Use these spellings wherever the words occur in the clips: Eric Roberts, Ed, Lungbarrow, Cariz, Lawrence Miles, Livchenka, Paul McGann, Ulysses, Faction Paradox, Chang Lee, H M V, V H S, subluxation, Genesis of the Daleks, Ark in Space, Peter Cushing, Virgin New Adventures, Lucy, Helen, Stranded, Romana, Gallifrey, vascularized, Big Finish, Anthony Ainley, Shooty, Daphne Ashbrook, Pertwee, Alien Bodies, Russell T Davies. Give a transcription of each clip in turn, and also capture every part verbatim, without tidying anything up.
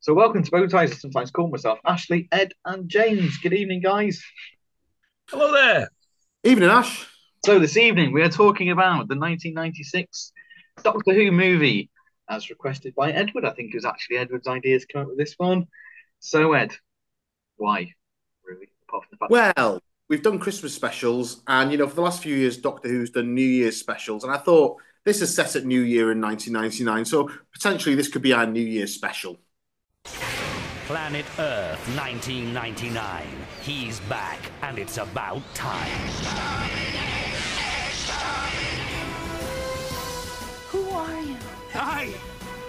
So welcome to Bow Ties. I sometimes call myself Ashley, Ed and James. Good evening, guys. Hello there. Evening, Ash. So this evening we are talking about the nineteen ninety-six Doctor Who movie, as requested by Edward. I think it was actually Edward's ideas come up with this one. So, Ed, why, really, apart from the fact... Well, we've done Christmas specials, and, you know, for the last few years, Doctor Who's done New Year's specials, and I thought this is set at New Year in nineteen ninety-nine, so potentially this could be our New Year's special. Planet Earth, nineteen ninety-nine. He's back, and it's about time. Who are you? I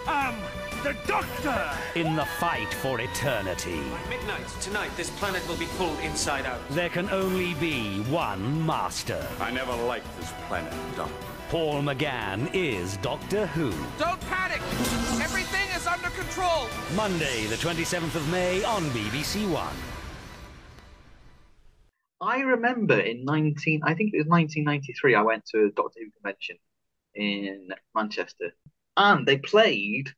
am the Doctor! In the fight for eternity. By midnight tonight, this planet will be pulled inside out. There can only be one master. I never liked this planet, Doctor. Paul McGann is Doctor Who. Don't panic! Everything is under control! Monday, the twenty-seventh of May on B B C One. I remember in nineteen... I think it was nineteen ninety-three, I went to a Doctor Who convention in Manchester. And they played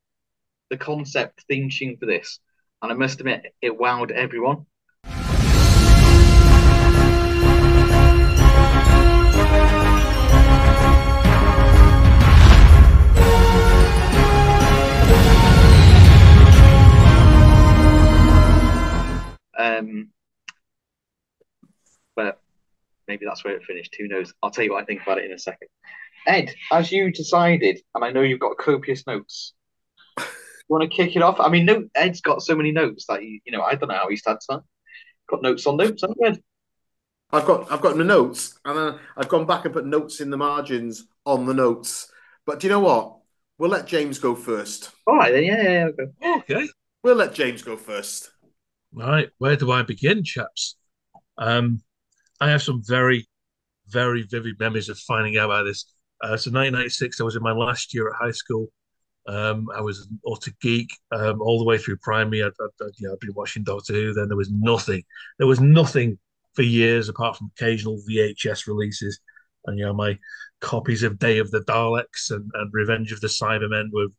the concept theme tune for this. And I must admit, it wowed everyone. Um, but maybe that's where it finished. Who knows? I'll tell you what I think about it in a second. Ed, as you decided, and I know you've got copious notes, you want to kick it off? I mean, no, Ed's got so many notes that he, you know, I don't know how he's had time. Got notes on notes, haven't you, Ed? I've got, I've got the notes, and then I've gone back and put notes in the margins on the notes. But do you know what? We'll let James go first. All right, then, yeah, yeah, yeah. Okay. okay. We'll let James go first. All right, where do I begin, chaps? Um, I have some very, very vivid memories of finding out about this. Uh, so nineteen ninety-six, I was in my last year at high school. Um, I was an utter geek um, all the way through primary. I'd, I'd, I'd, you know, I'd been watching Doctor Who. Then there was nothing. There was nothing for years apart from occasional V H S releases. And, you know, my copies of Day of the Daleks and, and Revenge of the Cybermen were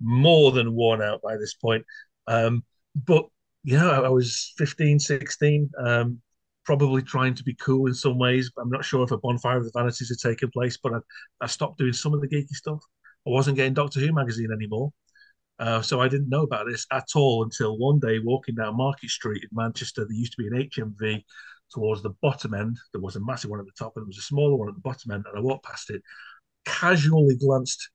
more than worn out by this point. Um, but, you know, I, I was fifteen, sixteen, um, probably trying to be cool in some ways. I'm not sure if a bonfire of the vanities had taken place, but I, I stopped doing some of the geeky stuff. I wasn't getting Doctor Who magazine anymore. Uh, so I didn't know about this at all until one day walking down Market Street in Manchester. There used to be an H M V towards the bottom end. There was a massive one at the top and there was a smaller one at the bottom end. And I walked past it, casually glanced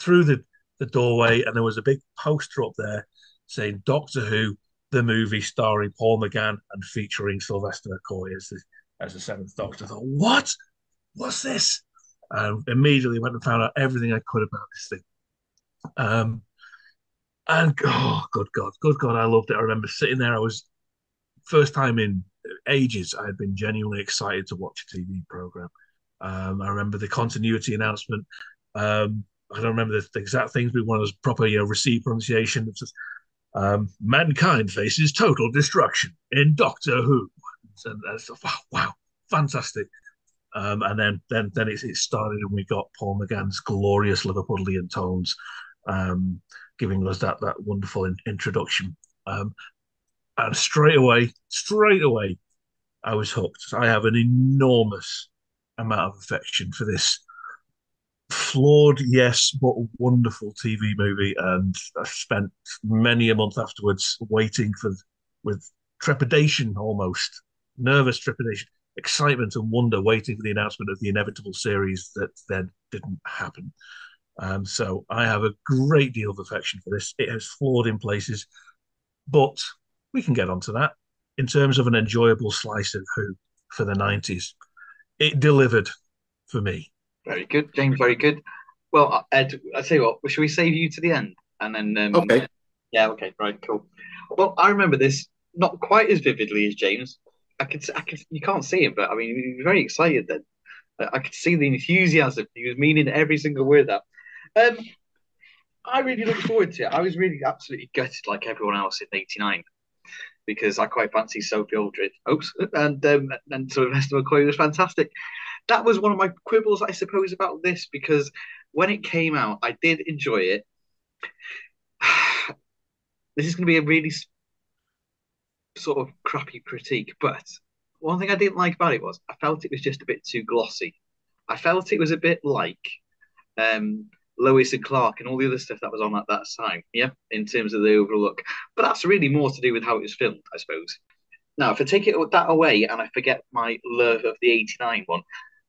through the, the doorway, and there was a big poster up there saying Doctor Who, the movie, starring Paul McGann and featuring Sylvester McCoy as the, as the seventh Doctor. I thought, what? What's this? And immediately went and found out everything I could about this thing. Um, and, oh, good God, good God, I loved it. I remember sitting there. I was, first time in ages, I had been genuinely excited to watch a T V programme. Um, I remember the continuity announcement. Um, I don't remember the, the exact things, but one was proper, you know, received pronunciation. It was just, Um, mankind faces total destruction in Doctor Who. And that's, wow, wow, fantastic. Um, and then then, then it, it started and we got Paul McGann's glorious Liverpudlian tones, um, giving us that, that wonderful in, introduction. Um, and straight away, straight away, I was hooked. I have an enormous amount of affection for this flawed, yes, but wonderful T V movie, and I spent many a month afterwards waiting for, with trepidation almost, nervous trepidation, excitement and wonder, waiting for the announcement of the inevitable series that then didn't happen. Um, so I have a great deal of affection for this. It has flawed in places, but we can get onto that. In terms of an enjoyable slice of Who for the nineties, it delivered for me. Very good, James, very good. Well, Ed, I tell you what, shall we save you to the end? And then... Um, okay. Yeah, okay, right, cool. Well, I remember this not quite as vividly as James. I could, I could, you can't see him, but I mean, he was very excited then. I could see the enthusiasm. He was meaning every single word of that. Um, I really looked forward to it. I was really absolutely gutted like everyone else in eighty-nine because I quite fancy Sophie Aldred. Oops. And, um, and so Sylvester McCoy was fantastic. That was one of my quibbles, I suppose, about this, because when it came out, I did enjoy it. this is going to be a really sort of crappy critique, but one thing I didn't like about it was I felt it was just a bit too glossy. I felt it was a bit like um, Lois and Clark and all the other stuff that was on at that time, yeah, in terms of the overlook. But that's really more to do with how it was filmed, I suppose. Now, if I take it that away and I forget my love of the eighty-nine one,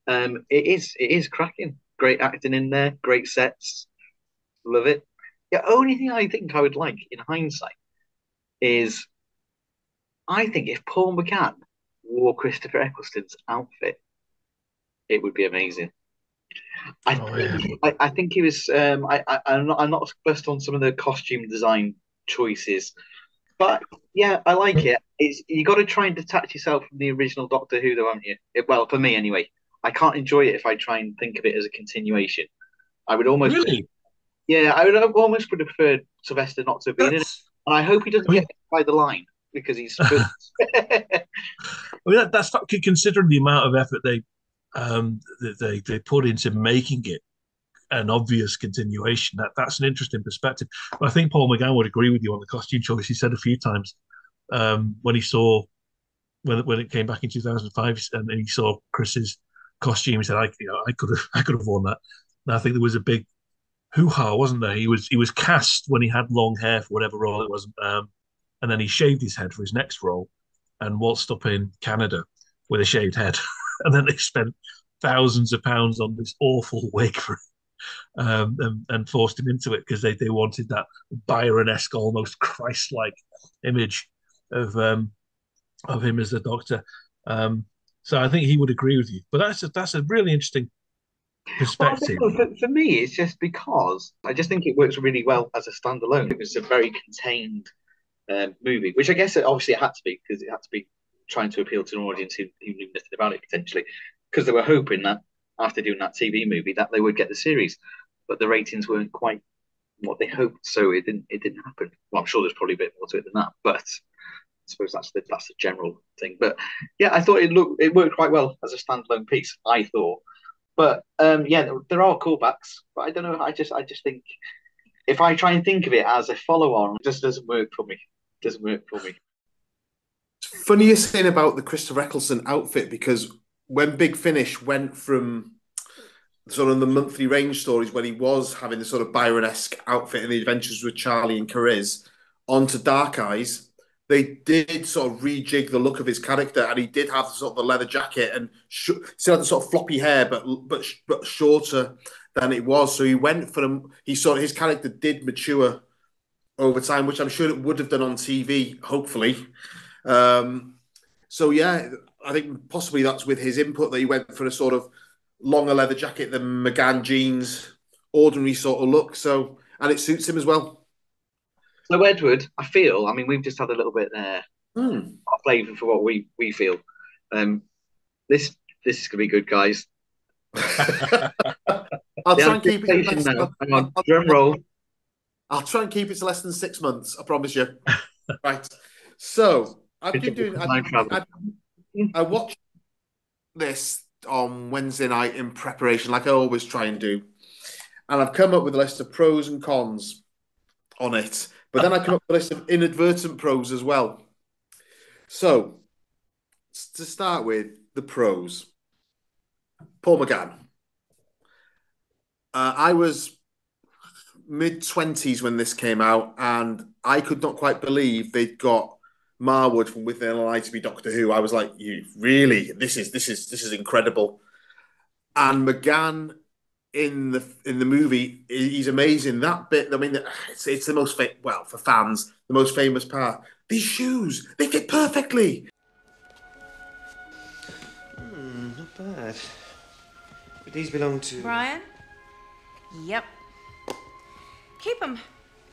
um, it is it is cracking. Great acting in there, great sets. Love it. The only thing I think I would like in hindsight is I think if Paul McGann wore Christopher Eccleston's outfit, it would be amazing. I oh, think, yeah. I, I think he was. Um, I, I I'm not I'm not fussed on some of the costume design choices, but yeah, I like it. It's you got to try and detach yourself from the original Doctor Who, though, haven't you? It, well, for me anyway, I can't enjoy it if I try and think of it as a continuation. I would almost really, yeah, I would almost would have preferred Sylvester not to have been in it, and I hope he doesn't I mean, get by the line because he's. I mean, that, that's not considering the amount of effort they. Um, they they put into making it an obvious continuation. That that's an interesting perspective. But I think Paul McGann would agree with you on the costume choice. He said a few times um, when he saw when when it came back in two thousand five, and he saw Chris's costume. He said, "I you know I could have I could have worn that." And I think there was a big hoo-ha, wasn't there? He was he was cast when he had long hair for whatever role it was, um, and then he shaved his head for his next role, and waltzed up in Canada with a shaved head. And then they spent thousands of pounds on this awful wig for him, um, and, and forced him into it because they, they wanted that Byron-esque, almost Christ-like image of um, of him as the Doctor. Um, so I think he would agree with you. But that's a, that's a really interesting perspective. Well, for, for me, it's just because I just think it works really well as a standalone. It was a very contained uh, movie, which I guess it, obviously it had to be because it had to be trying to appeal to an audience who, who knew nothing about it potentially, because they were hoping that after doing that T V movie that they would get the series, but the ratings weren't quite what they hoped, so it didn't it didn't happen. Well, I'm sure there's probably a bit more to it than that, but I suppose that's the that's the general thing. But yeah, I thought it looked it worked quite well as a standalone piece. I thought, but um, yeah, there, there are callbacks, but I don't know. I just I just think if I try and think of it as a follow-on, it just doesn't work for me. It doesn't work for me. Funny you're saying about the Christopher Eccleston outfit, because when Big Finish went from sort of the monthly range stories when he was having the sort of Byron-esque outfit in the adventures with Charley and Cariz onto Dark Eyes, they did sort of rejig the look of his character, and he did have sort of the leather jacket and sh still had the sort of floppy hair, but but but shorter than it was. So he went from he sort of his character did mature over time, which I'm sure it would have done on T V, hopefully. Um, so yeah, I think possibly that's with his input that he went for a sort of longer leather jacket than McGann jeans, ordinary sort of look. So, and it suits him as well. So Edward, I feel, I mean, we've just had a little bit there, mm. of flavour for what we, we feel. Um, this, this is going to be good, guys. I'll try and keep it less, I'll, Hang on, I'll, drum roll. I'll try and keep it to less than six months. I promise you. Right. So, I've been doing. I, I, I watched this on Wednesday night in preparation, like I always try and do, and I've come up with a list of pros and cons on it. But then I come up with a list of inadvertent pros as well. So, to start with, the pros. Paul McGann. Uh, I was mid twenties when this came out, and I could not quite believe they'd got Marwood from Within an Eye to be Doctor Who. I was like, "You really? This is this is this is incredible." And McGann in the in the movie, he's amazing. That bit, I mean, it's, it's the most well for fans, the most famous part. These shoes, they fit perfectly. Hmm, not bad. But these belong to Brian. Yep. Keep them.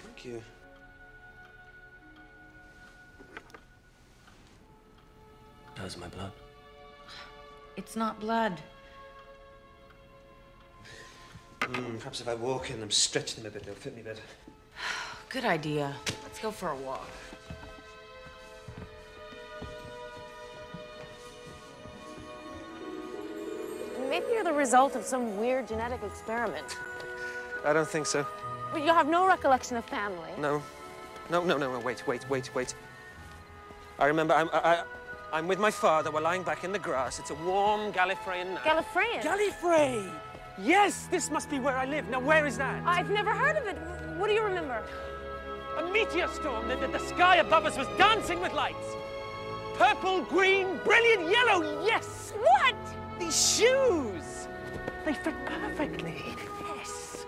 Thank you. How's my blood? It's not blood. Mm, perhaps if I walk in them, stretch them a bit, they'll fit me better. Good idea. Let's go for a walk. Maybe you're the result of some weird genetic experiment. I don't think so. But you have no recollection of family? No. No, no, no, no, wait, wait, wait, wait. I remember, I'm, I, I'm with my father. We're lying back in the grass. It's a warm Gallifreyan night. Gallifreyan? Gallifrey! Yes, this must be where I live. Now, where is that? I've never heard of it. What do you remember? A meteor storm. The, the, the sky above us was dancing with lights. Purple, green, brilliant yellow, yes! What? These shoes! They fit perfectly, yes.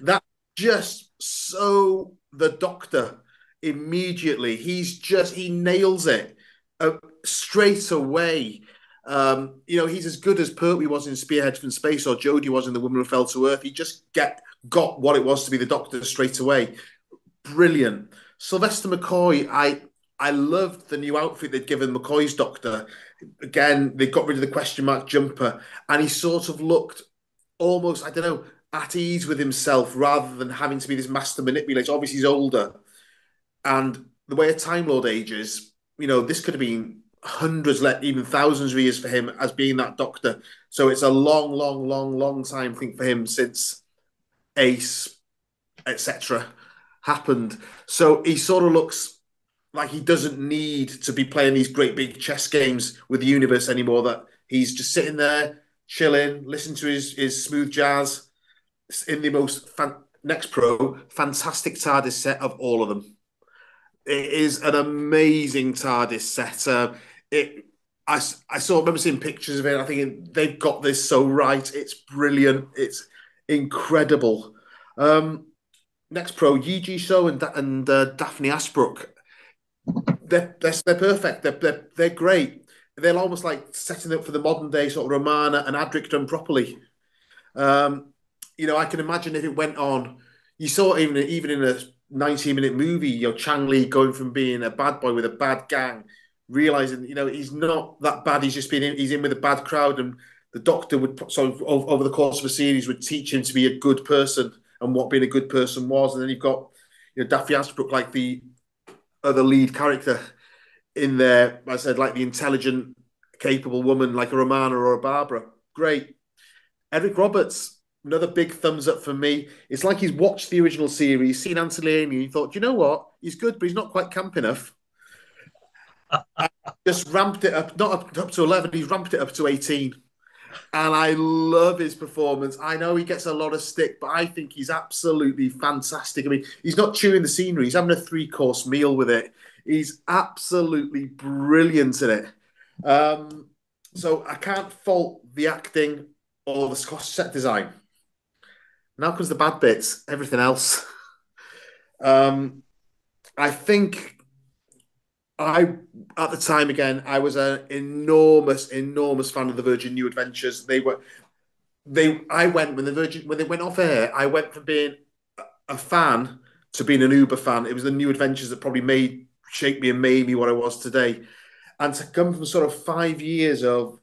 That's just so the Doctor immediately. He's just, he nails it uh, straight away. Um, you know, he's as good as Pertwee was in Spearhead from Space or Jodie was in The Woman Who Fell to Earth. He just get, got what it was to be the Doctor straight away. Brilliant. Sylvester McCoy, I I loved the new outfit they'd given McCoy's Doctor. Again, they got rid of the question mark jumper, and he sort of looked almost, I don't know, at ease with himself rather than having to be this master manipulator. Obviously, he's older. And the way a Time Lord ages, you know, this could have been hundreds, even thousands of years for him as being that Doctor. So it's a long, long, long, long time thing for him since Ace, et cetera, happened. So he sort of looks like he doesn't need to be playing these great big chess games with the universe anymore, that he's just sitting there, chilling, listening to his, his smooth jazz in the most, fan next pro, fantastic TARDIS set of all of them. It is an amazing TARDIS set. Uh, it, I, I saw, I remember seeing pictures of it, I think they've got this so right. It's brilliant. It's incredible. Um, Next pro, Yee Jee So and, and uh, Daphne Ashbrook. They're, they're, they're perfect. They're, they're, they're great. They're almost like setting up for the modern day sort of Romana and Adric done properly. Um, you know, I can imagine if it went on, you saw even, even in a nineteen minute movie, you know, Chang Lee going from being a bad boy with a bad gang, realizing, you know, he's not that bad. He's just been in, he's in with a bad crowd. And the Doctor would, sort of, over the course of a series, would teach him to be a good person and what being a good person was. And then you've got, you know, Daphne Ashbrook, like the other lead character in there, I said, like the intelligent, capable woman, like a Romana or a Barbara. Great. Eric Roberts, another big thumbs up for me. It's like he's watched the original series, seen Anthony Ainley, and he thought, you know what? He's good, but he's not quite camp enough. Just ramped it up, not up, up to eleven, he's ramped it up to eighteen. And I love his performance. I know he gets a lot of stick, but I think he's absolutely fantastic. I mean, he's not chewing the scenery. He's having a three-course meal with it. He's absolutely brilliant in it. Um, so I can't fault the acting or the set design. Now comes the bad bits, everything else. um, I think... I, at the time, again, I was an enormous, enormous fan of the Virgin New Adventures. They were, they, I went, when the Virgin, when they went off air, I went from being a fan to being an uber fan. It was the New Adventures that probably made, shaped me and made me what I was today. And to come from sort of five years of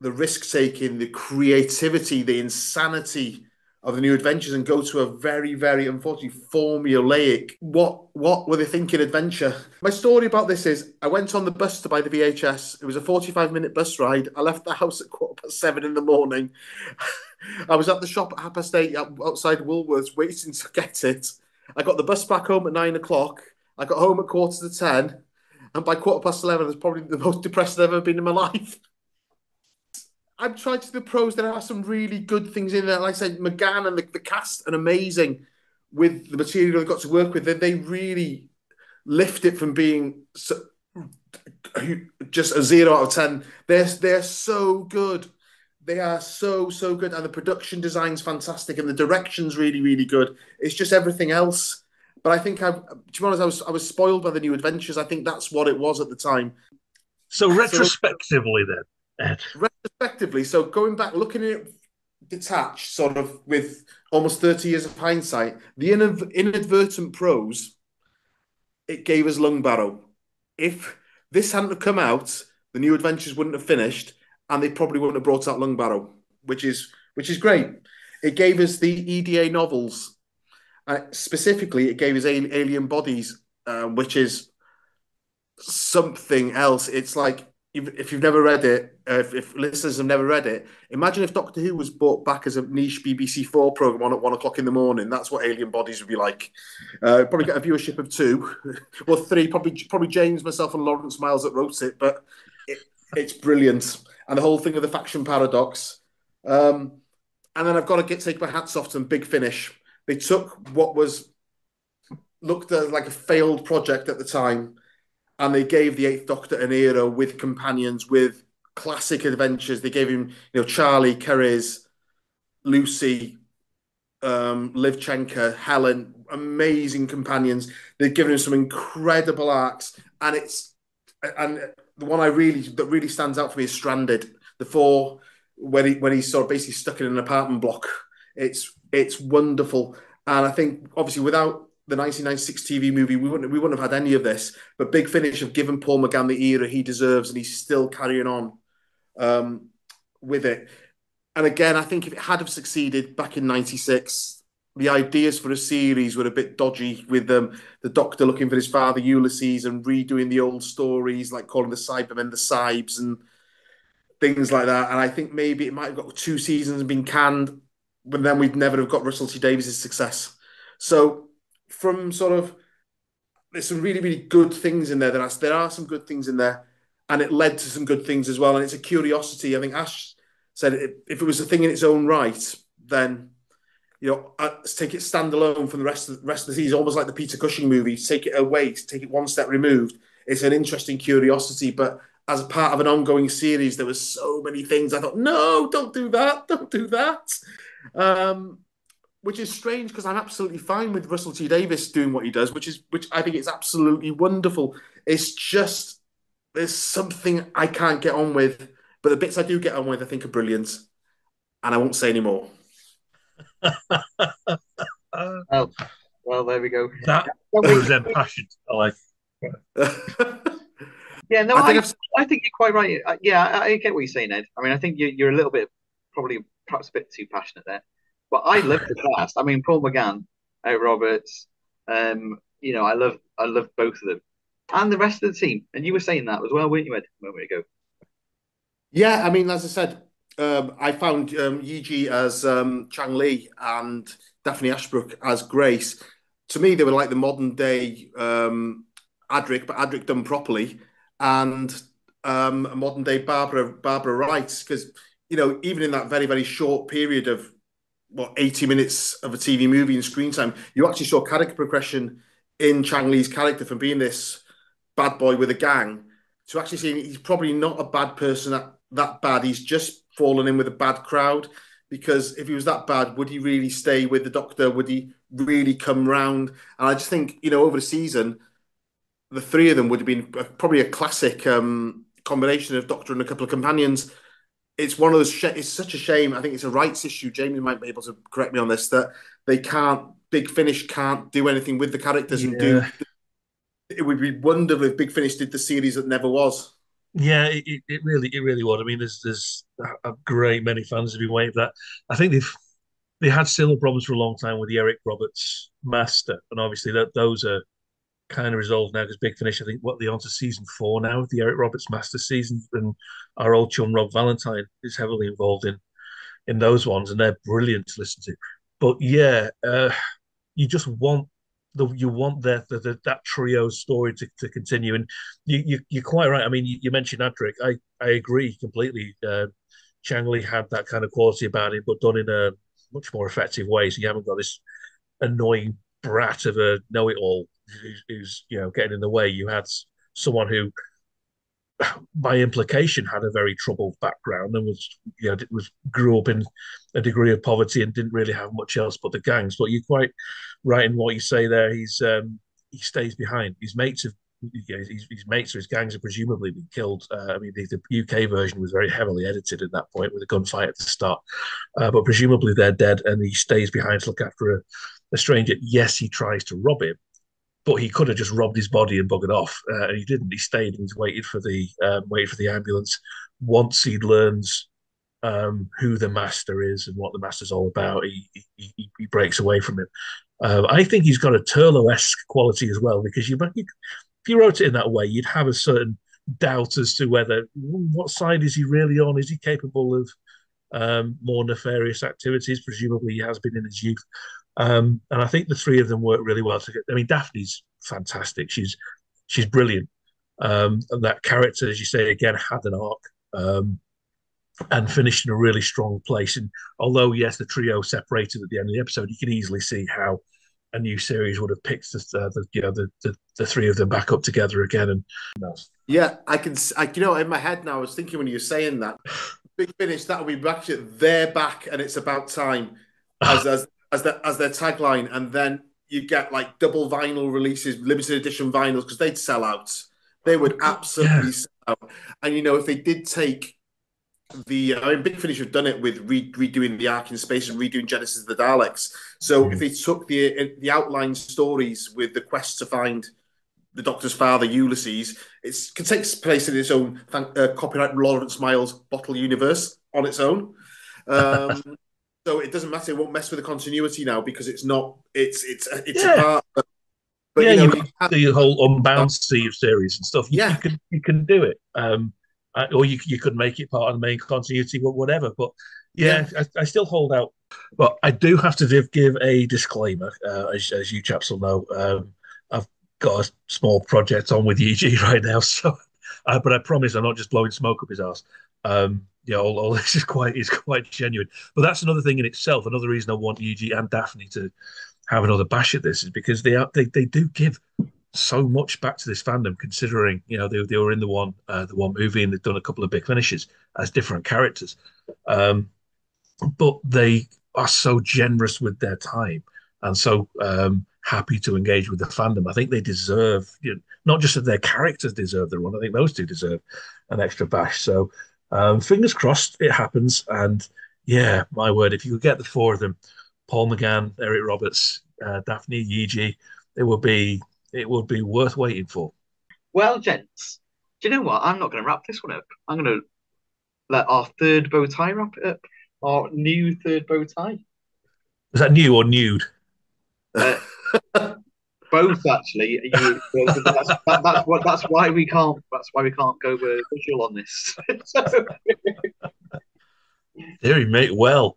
the risk-taking, the creativity, the insanity of the New Adventures and go to a very, very, unfortunately, formulaic, what what were they thinking adventure? My story about this is, I went on the bus to buy the V H S. It was a forty-five minute bus ride. I left the house at quarter past seven in the morning. I was at the shop at half past eight outside Woolworths waiting to get it. I got the bus back home at nine o'clock. I got home at quarter to ten. And by quarter past eleven, I was probably the most depressed I've ever been in my life. I've tried to the pros. There are some really good things in there. Like I said, McGann and the, the cast are amazing with the material they've got to work with. They, they really lift it from being so, just a zero out of ten. They're, they're so good. They are so, so good. And the production design's fantastic. And the direction's really, really good. It's just everything else. But I think, I've, to be honest, I was, I was spoiled by the New Adventures. I think that's what it was at the time. So retrospectively so, then? Retrospectively, so going back, looking at it detached, sort of with almost thirty years of hindsight, the inadvertent pros, it gave us Lungbarrow. If this hadn't have come out, the New Adventures wouldn't have finished, and they probably wouldn't have brought out Lungbarrow, which is which is great. It gave us the E D A novels. Uh, specifically, it gave us Alien Bodies, uh, which is something else. It's like if, if you've never read it, uh, if, if listeners have never read it, imagine if Doctor Who was brought back as a niche B B C four programme on at one o'clock in the morning. That's what Alien Bodies would be like. Uh, probably get a viewership of two, or three, probably probably James, myself and Lawrence Miles that wrote it, but it, it's brilliant. And the whole thing of the Faction Paradox. Um, and then I've got to get take my hats off to them, Big Finish. They took what was looked at like a failed project at the time, and they gave the Eighth Doctor an era with companions, with classic adventures. They gave him, you know, Charley, Kerry's, Lucy, um, Livchenka, Helen, amazing companions. They've given him some incredible arcs, and it's and the one I really that really stands out for me is Stranded. The four when he when he's sort of basically stuck in an apartment block. It's it's wonderful, and I think obviously without the nineteen ninety-six T V movie, we wouldn't we wouldn't have had any of this. But Big Finish have given Paul McGann the era he deserves, and he's still carrying on um, with it. And again, I think if it had have succeeded back in ninety-six, the ideas for a series were a bit dodgy, with um, the Doctor looking for his father Ulysses and redoing the old stories, like calling the Cybermen the Sibes and things like that. And I think maybe it might have got two seasons and been canned, but then we'd never have got Russell T Davies' success. So from sort of, there's some really, really good things in there. There are, there are some good things in there, and it led to some good things as well. And it's a curiosity. I think Ash said it, if it was a thing in its own right, then, you know, let's take it standalone from the rest of the rest of the season, almost like the Peter Cushing movie. Take it away, take it one step removed. It's an interesting curiosity, but as a part of an ongoing series, there were so many things I thought, no, don't do that, don't do that. Um, Which is strange, because I'm absolutely fine with Russell T Davies doing what he does, which is which I think is absolutely wonderful. It's just there's something I can't get on with, but the bits I do get on with I think are brilliant, and I won't say any more. oh, well, there we go. That was impassioned. I like. yeah, no, I think, I, I think you're quite right. Yeah, I, I get what you're saying, Ed. I mean, I think you're, you're a little bit, probably perhaps a bit too passionate there. But I love the past. I mean, Paul McGann, Eric Roberts. Um, you know, I love, I love both of them, and the rest of the team. And you were saying that as well, weren't you, Ed, a moment ago? Yeah, I mean, as I said, um, I found um, Yee Jee as um, Chang Li and Daphne Ashbrook as Grace. To me, they were like the modern day um, Adric, but Adric done properly, and um, a modern day Barbara Barbara Wright. Because you know, even in that very very short period of what, eighty minutes of a T V movie and screen time, you actually saw character progression in Chang Lee's character from being this bad boy with a gang to actually seeing he's probably not a bad person that, that bad. He's just fallen in with a bad crowd, because if he was that bad, would he really stay with the Doctor? Would he really come round? And I just think, you know, over the season, the three of them would have been probably a classic um, combination of Doctor and a couple of companions. It's one of those. Sh it's such a shame. I think it's a rights issue. Jamie might be able to correct me on this. That they can't. Big Finish can't do anything with the characters, yeah. and do. It would be wonderful if Big Finish did the series that never was. Yeah, it, it really, it really would. I mean, there's there's a great many fans have been waiting for that. I think they've they had similar problems for a long time with the Eric Roberts Master, and obviously that those are kind of resolved now, because Big Finish, I think, what, they're on to season four now with the Eric Roberts Master season, and our old chum Rob Valentine is heavily involved in in those ones, and they're brilliant to listen to. But yeah, uh, you just want the you want the, the, the that trio story to, to continue, and you, you you're quite right. I mean, you, you mentioned Adric. I I agree completely. Uh, Chang Li had that kind of quality about it, but done in a much more effective way. So you haven't got this annoying brat of a know-it-all who's, you know, getting in the way. You had someone who, by implication, had a very troubled background and was, you know, was grew up in a degree of poverty and didn't really have much else but the gangs. But you're quite right in what you say there. He's um, he stays behind. His mates have, you know, his, his mates or his gangs have presumably been killed. Uh, I mean, the, the U K version was very heavily edited at that point with a gunfight at the start, uh, but presumably they're dead, and he stays behind to look after a, a stranger. Yes, he tries to rob him, but he could have just robbed his body and buggered off. Uh, and he didn't. He stayed and he waited for the um, waited for the ambulance. Once he learns um, who the master is and what the master's all about, he he, he breaks away from him. Uh, I think he's got a Turlo-esque quality as well, because you, you if you wrote it in that way, you'd have a certain doubt as to whether, what side is he really on? Is he capable of um, more nefarious activities? Presumably he has been in his youth. Um, and I think the three of them work really well together. I mean, Daphne's fantastic. She's she's brilliant. Um, and that character, as you say, again, had an arc um, and finished in a really strong place. And although, yes, the trio separated at the end of the episode, you can easily see how a new series would have picked the, the you know the, the the three of them back up together again. And yeah, I can I, you know in my head now I was thinking when you were saying that Big Finish, that'll be back, they're back and it's about time as as as, the, as their tagline, and then you get like double vinyl releases, limited edition vinyls, because they'd sell out. They would absolutely yeah. sell out. And you know if they did take the I mean, Big Finish have done it with re redoing the Ark in Space and redoing Genesis of the Daleks. So mm. if they took the the outline stories with the quest to find the Doctor's father, Ulysses, it can take place in its own uh, copyright Lawrence Miles Bottle Universe on its own. Um, so it doesn't matter; it won't mess with the continuity now because it's not it's it's it's yeah. a part. But, but yeah, you know, you have the whole Unbound Steve series and stuff. You, yeah, you can you can do it. Um, Uh, or you you could make it part of the main continuity, whatever. But yeah, yeah. I, I still hold out. But I do have to give, give a disclaimer, uh, as, as you chaps will know. Um, I've got a small project on with Yee Jee right now, so uh, but I promise I'm not just blowing smoke up his ass. Um, yeah, all, all this is quite is quite genuine. But that's another thing in itself. Another reason I want Yee Jee and Daphne to have another bash at this is because they are, they they do give so much back to this fandom, considering you know they, they were in the one uh, the one movie and they've done a couple of Big Finishes as different characters, um, but they are so generous with their time and so um, happy to engage with the fandom. I think they deserve, you know, not just that their characters deserve their one. I think those two deserve an extra bash. So um, fingers crossed it happens. And yeah, my word, if you could get the four of them, Paul McGann, Eric Roberts, uh, Daphne, Yee Jee, it would be. It would be worth waiting for. Well, gents, do you know what? I'm not going to wrap this one up. I'm going to let our third bow tie wrap it up. Our new third bow tie. Is that new or nude? Uh, both, actually. You, that's, that, that's what. That's why we can't. That's why we can't go with visual on this. Deary mate. Well,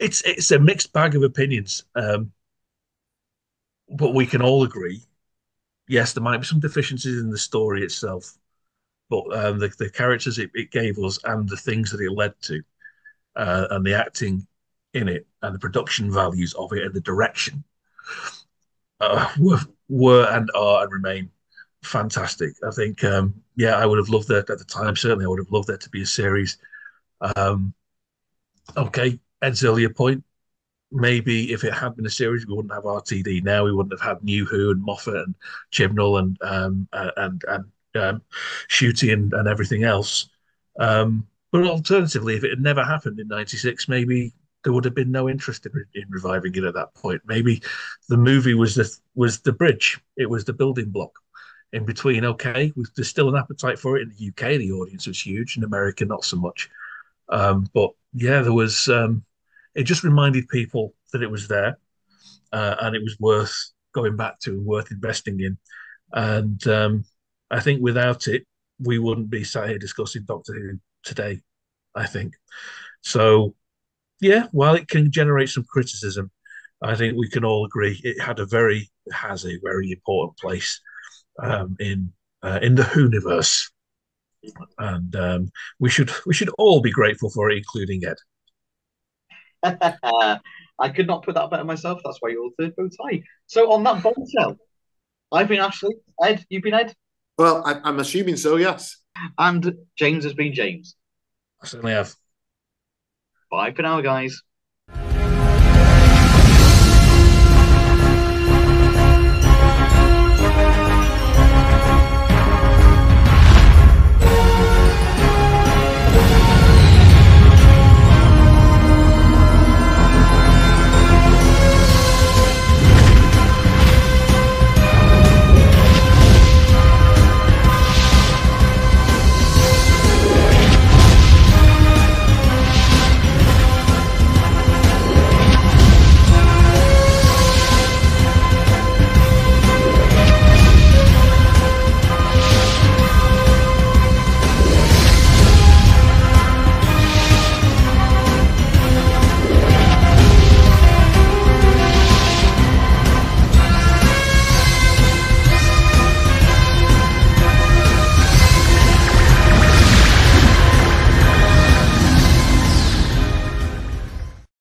it's it's a mixed bag of opinions, um, but we can all agree. Yes, there might be some deficiencies in the story itself, but um, the, the characters it, it gave us and the things that it led to uh, and the acting in it and the production values of it and the direction uh, were, were and are and remain fantastic. I think, um, yeah, I would have loved that at the time. Certainly, I would have loved there to be a series. Um, okay, Ed's earlier point. Maybe if it had been a series, we wouldn't have R T D now. We wouldn't have had New Who and Moffat and Chibnall and um, and and um, Shooty and, and everything else. Um, but alternatively, if it had never happened in ninety-six, maybe there would have been no interest in, in reviving it at that point. Maybe the movie was the was the bridge. It was the building block. In between, okay, we've, there's still an appetite for it in the U K. The audience was huge. In America, not so much. Um, but yeah, there was. Um, It just reminded people that it was there uh, and it was worth going back to and worth investing in. And um, I think without it, we wouldn't be sat here discussing Doctor Who today, I think. So, yeah, while it can generate some criticism, I think we can all agree it had a very, has a very important place um, in uh, in the Hooniverse. And um, we should we should all be grateful for it, including Ed. I could not put that better myself. That's why you're all third bow tie. So on that bombshell, I've been Ashley. Ed, you've been Ed? Well, I, I'm assuming so, yes. And James has been James. I certainly have. Bye for now, guys.